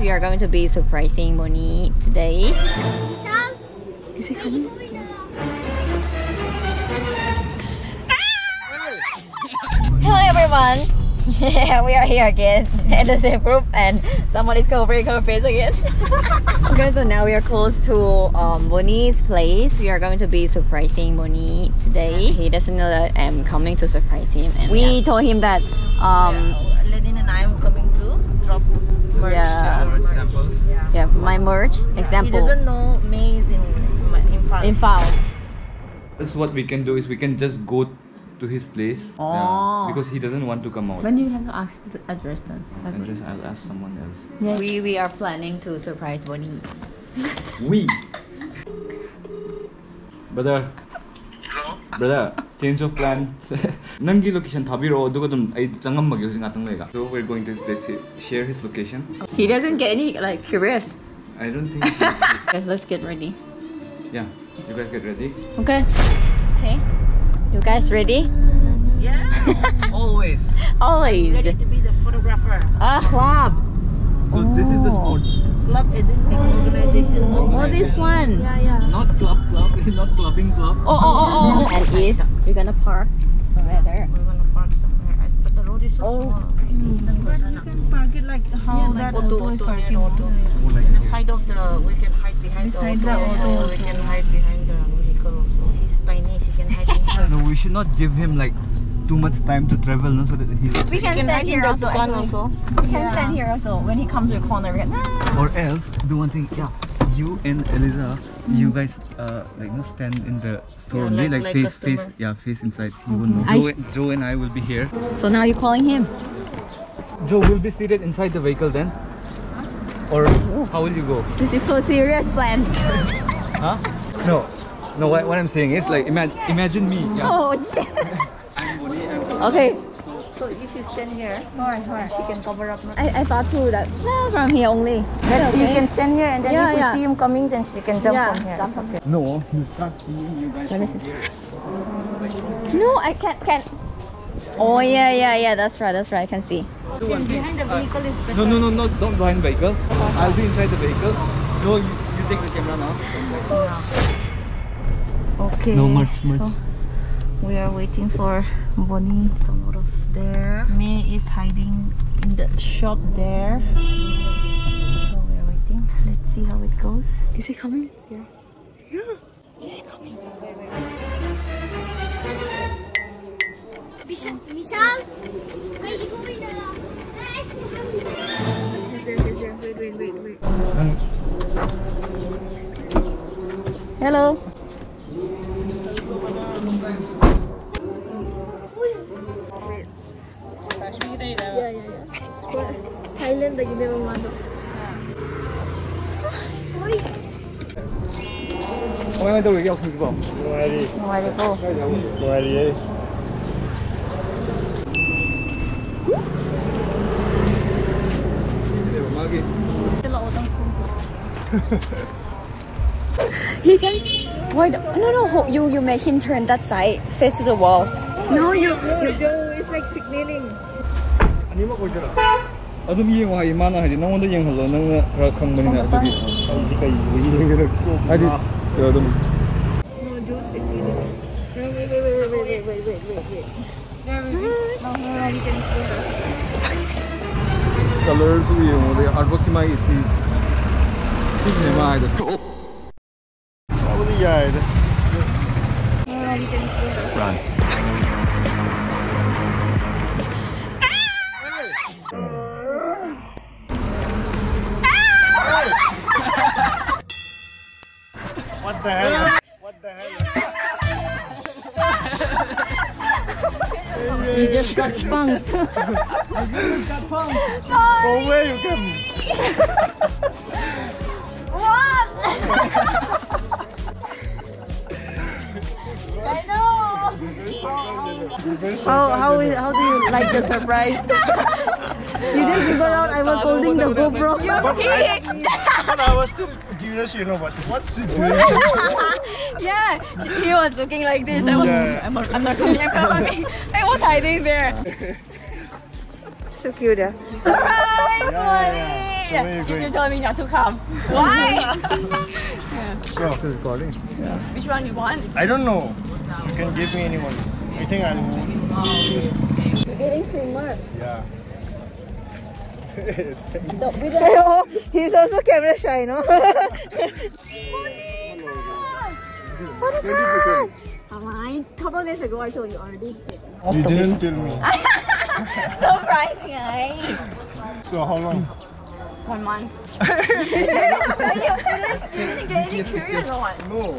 We are going to be surprising Bonnie today. Is it coming? Hello everyone! Yeah, we are here again in the same group and somebody's covering her face again. Okay, so now we are close to Bonnie's place. We are going to be surprising Bonnie today. He doesn't know that I'm coming to surprise him. And we told him that... Lenin and I am coming to drop merch. Yeah. Merch samples. Yeah, my merch example. He doesn't know maize in Fao. This is what we can do is we can just go to his place. Oh. Because he doesn't want to come out. When do you have to ask the address then? Address, I'll ask someone else. Yes. We are planning to surprise Bonnie. We? Brother. Hello? Brother. Change of plan. Nangi location Thabiro Dugodum I Jangam using Atanega. So we're going to his place, share his location. He doesn't get any like curious. I don't think so. Guys, let's get ready. Yeah. You guys get ready. Okay. Okay. You guys ready? Yeah. Always. Always. I'm ready to be the photographer. Ah, club. So this is the sports. Club is an organization. Oh, this one. Yeah, yeah. Not club, not clubbing club. Oh. And is we're gonna park somewhere there. We're gonna park somewhere, but the road is so small. But you can park it like how that auto is parking. In the side of the, we can hide behind the auto. We can hide behind the vehicle also. He's tiny, she can hide behind. No, we should not give him like too much time to travel, no, so that we can stand here also. We can stand here also. When he comes to the corner, we can. Or else, do one thing. Yeah, you and Eliza, you guys like no stand in the store, only like face inside. He will know. Joe and I will be here. So now you're calling him. Joe will be seated inside the vehicle then, or how will you go? This is so serious plan. Huh? No. What I'm saying is like imagine me. Yeah. Oh yeah. Okay. So if you stand here, she can cover up. I thought too that from here only. That's okay. You can stand here and then if you see him coming, then she can jump from here. That's okay. No, you start seeing you guys from here. No, I can't. Oh yeah. That's right. I can see. Behind the vehicle is better. No, not behind the vehicle. I'll be inside the vehicle. No, you take the camera now. Okay. No much. So we are waiting for Bonnie to come out of there. May is hiding in the shop there. So we are waiting. Let's see how it goes. Is it coming? Yeah. Is it coming? Michelle? He's there. Wait. Hello. Thailand, they never want to. He can. Why? No. You make him turn that side, face to the wall. No, you Joe is like signaling. Run. What the hell? You just got punked. From where you come? What? I know. How do you like the surprise? You didn't figure out I was holding the GoPro. You're but I was still curious, what's it doing? Yeah, he was looking like this. I was, I'm not coming. I was hiding there. So cute. All right, Bonnie! So you're telling me not to come. Why? Sure. She's calling. Yeah. Which one you want? I don't know. You can give me anyone. I think I'll choose. You're getting slimmer. Yeah. Oh, he's also camera shy, no? Monica! A couple days ago I told you already. You didn't tell me. Surprising, eh? So how long? 1 month. You didn't get any curious or what? No.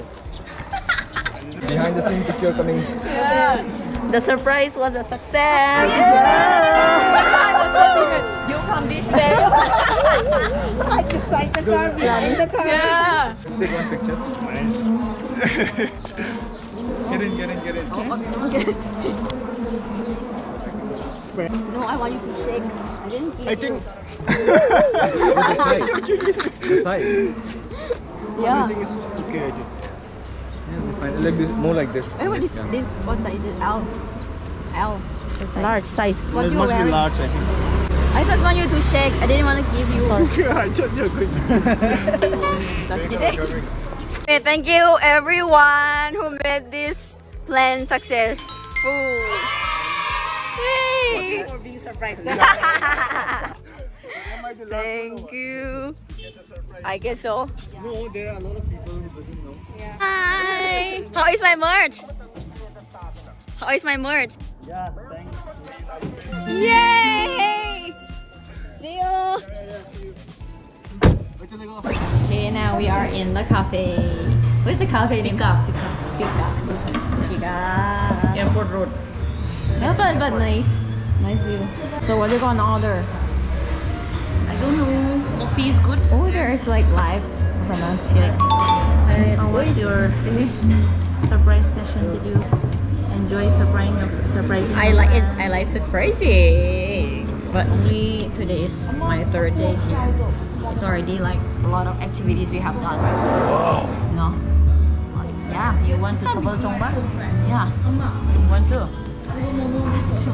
Behind the scenes picture coming. Yeah. The surprise was a success. Yeah. You come this way. I just like the car behind the car. Yeah. Take one picture. Nice. Get in. Oh, okay. No, I want you to shake. I didn't give Yeah. Everything is okay. Yeah, we're fine. Like this, more like this. Wait, what is this? What size is it? L. Large size. What it must be large, I think. I just want you to shake. I didn't want to give you one. I thought you were going to. Okay, thank you everyone who made this plan successful. Yay! For being surprised. Thank you. I guess so. No, there are a lot of people who doesn't know. Yeah. Hi! How is my merch? Yeah, thanks. Yay! Okay, now we are in the cafe. What is the cafe name? Fika. Airport Road. No, but nice. Nice view. So what are you going to order? I don't know. Coffee is good. Oh, there is like live romance here. How was your surprise session? Did you enjoy surprising? I like it. I like surprising. But only today is my 3rd day here. It's already like a lot of activities we have done. Wow! No? Yeah. You want to double Chongba? Yeah. You want to? Tomorrow. This is so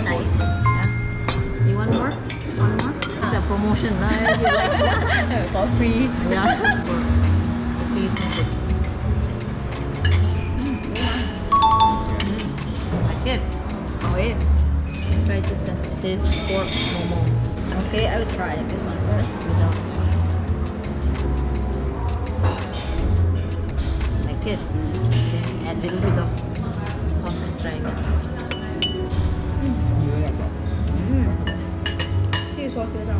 nice. Yeah. You want more? One more? It's a promotion. For free. Yeah. Good. Oh, wait. Try this then. It says pork momo. Okay, I will try this one first. Like it. Okay. Add a little bit of sauce and try it. See, sauce is on.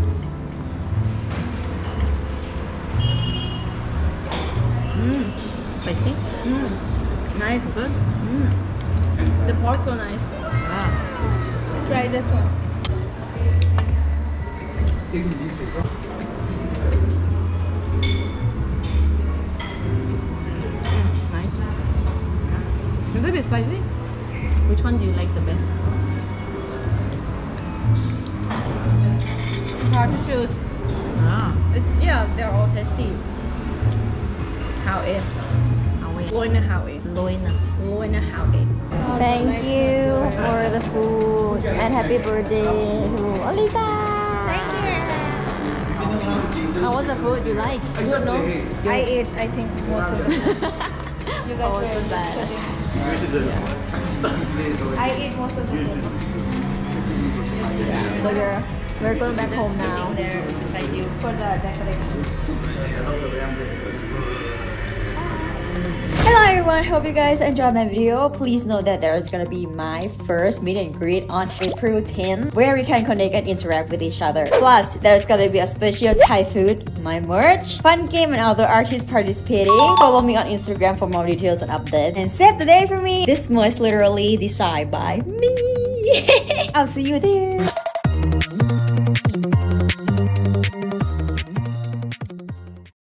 Spicy. Nice. Good. The pork so nice. Ah. Try this one. Nice. A little bit spicy. Which one do you like the best? It's hard to choose. Yeah, they're all tasty. Loina Howie. Thank you for the food and happy birthday to Aliza. Thank you. How was the food you liked? I don't know. I ate, I think, most of it. You guys were so bad. Yeah. I ate most of the food. Yeah. So we're going back home now. Just sitting there beside you for the decoration. Hello everyone, hope you guys enjoyed my video. Please know that there is gonna be my first meet and greet on April 10th where we can connect and interact with each other. Plus, there's gonna be a special Thai food, my merch, fun game and other artists participating. Follow me on Instagram for more details and updates. And save the day for me. This must literally decide by me. I'll see you there.